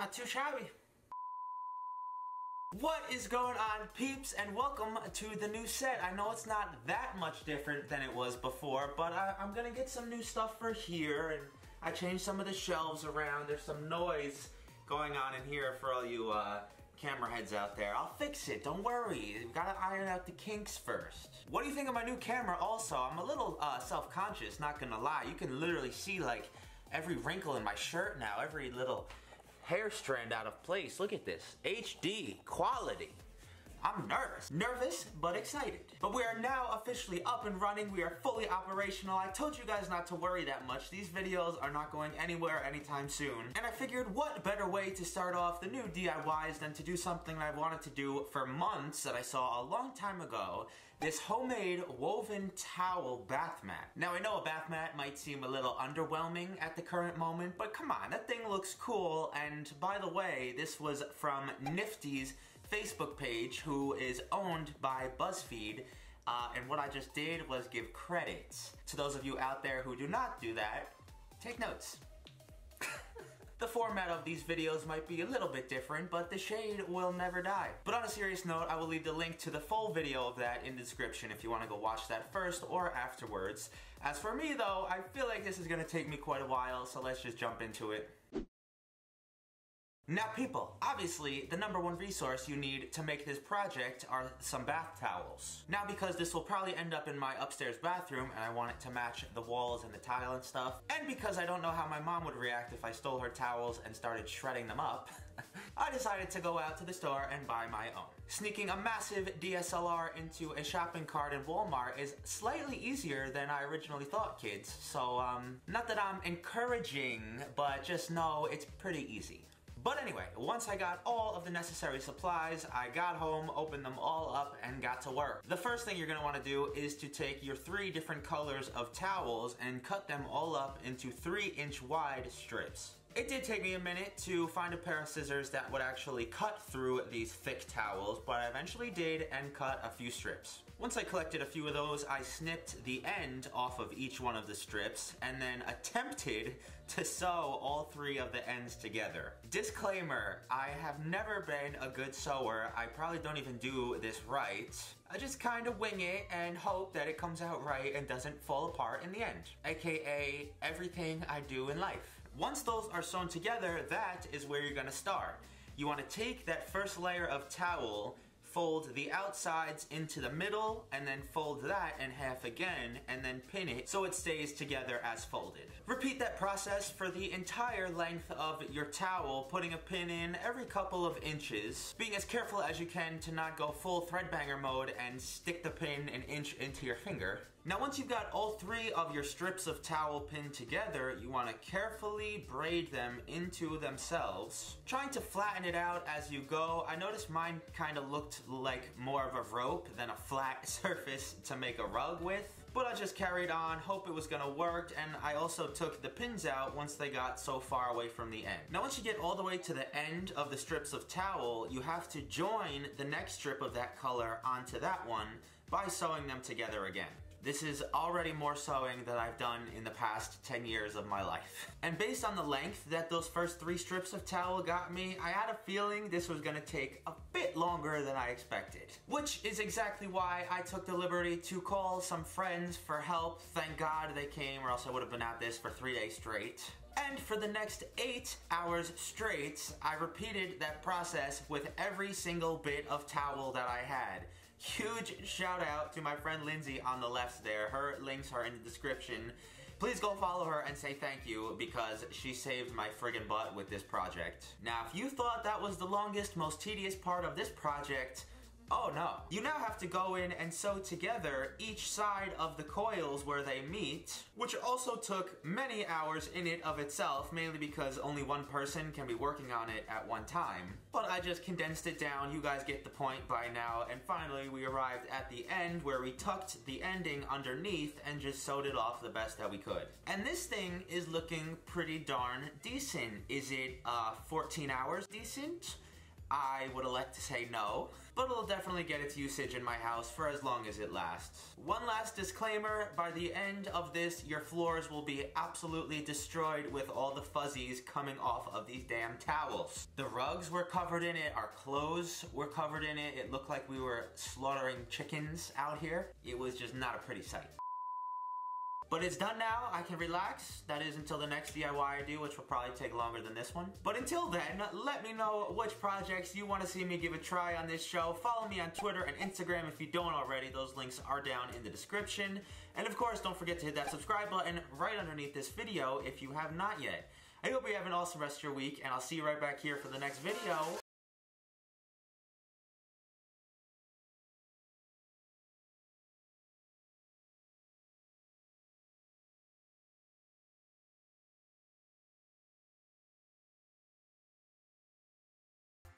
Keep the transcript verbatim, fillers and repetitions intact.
not too shabby. What is going on, peeps, and welcome to the new set. I know it's not that much different than it was before, but I, I'm gonna get some new stuff for here, and I changed some of the shelves around. There's some noise going on in here for all you uh, camera heads out there. I'll fix it, don't worry. We've gotta iron out the kinks first. What do you think of my new camera also? I'm a little uh, self-conscious, not gonna lie. You can literally see like every wrinkle in my shirt now, every little hair strand out of place. Look at this. H D quality. I'm nervous. Nervous, but excited. But we are now officially up and running. We are fully operational. I told you guys not to worry that much. These videos are not going anywhere anytime soon. And I figured what better way to start off the new D I Ys than to do something that I've wanted to do for months that I saw a long time ago. This homemade woven towel bath mat. Now I know a bath mat might seem a little underwhelming at the current moment, but come on, that thing looks cool. And by the way, this was from Nifty's Facebook page, who is owned by BuzzFeed, uh, and what I just did was give credits. To those of you out there who do not do that, take notes. The format of these videos might be a little bit different, but the shade will never die. But on a serious note, I will leave the link to the full video of that in the description if you want to go watch that first or afterwards. As for me though, I feel like this is going to take me quite a while, so let's just jump into it. Now people, obviously the number one resource you need to make this project are some bath towels. Now because this will probably end up in my upstairs bathroom and I want it to match the walls and the tile and stuff, and because I don't know how my mom would react if I stole her towels and started shredding them up, I decided to go out to the store and buy my own. Sneaking a massive D S L R into a shopping cart in Walmart is slightly easier than I originally thought, kids. So um, not that I'm encouraging, but just know it's pretty easy. But anyway, once I got all of the necessary supplies, I got home, opened them all up, and got to work. The first thing you're gonna wanna do is to take your three different colors of towels and cut them all up into three inch wide strips. It did take me a minute to find a pair of scissors that would actually cut through these thick towels, but I eventually did and cut a few strips. Once I collected a few of those, I snipped the end off of each one of the strips and then attempted to sew all three of the ends together. Disclaimer, I have never been a good sewer. I probably don't even do this right. I just kind of wing it and hope that it comes out right and doesn't fall apart in the end. A K A everything I do in life. Once those are sewn together, that is where you're gonna start. You wanna take that first layer of towel, fold the outsides into the middle, and then fold that in half again, and then pin it so it stays together as folded. Repeat that process for the entire length of your towel, putting a pin in every couple of inches, being as careful as you can to not go full threadbanger mode and stick the pin an inch into your finger. Now once you've got all three of your strips of towel pinned together, you want to carefully braid them into themselves, trying to flatten it out as you go. I noticed mine kind of looked like more of a rope than a flat surface to make a rug with, but I just carried on, hope it was gonna work, and I also took the pins out once they got so far away from the end. Now once you get all the way to the end of the strips of towel, you have to join the next strip of that color onto that one by sewing them together again. This is already more sewing than I've done in the past ten years of my life. And based on the length that those first three strips of towel got me, I had a feeling this was gonna take a bit longer than I expected. Which is exactly why I took the liberty to call some friends for help. Thank God they came, or else I would have been at this for three days straight. And for the next eight hours straight, I repeated that process with every single bit of towel that I had. Huge shout out to my friend Lindsay on the left there. Her links are in the description. Please go follow her and say thank you because she saved my friggin' butt with this project. Now, if you thought that was the longest, most tedious part of this project, oh no. You now have to go in and sew together each side of the coils where they meet, which also took many hours in it of itself, mainly because only one person can be working on it at one time. But I just condensed it down, you guys get the point by now, and finally we arrived at the end where we tucked the ending underneath and just sewed it off the best that we could. And this thing is looking pretty darn decent. Is it uh, fourteen hours decent? I would elect to say no, but it'll definitely get its usage in my house for as long as it lasts. One last disclaimer, by the end of this, your floors will be absolutely destroyed with all the fuzzies coming off of these damn towels. The rugs were covered in it, our clothes were covered in it, it looked like we were slaughtering chickens out here. It was just not a pretty sight. But it's done now, I can relax. That is until the next D I Y I do, which will probably take longer than this one. But until then, let me know which projects you want to see me give a try on this show. Follow me on Twitter and Instagram if you don't already. Those links are down in the description. And of course, don't forget to hit that subscribe button right underneath this video if you have not yet. I hope you have an awesome rest of your week, and I'll see you right back here for the next video.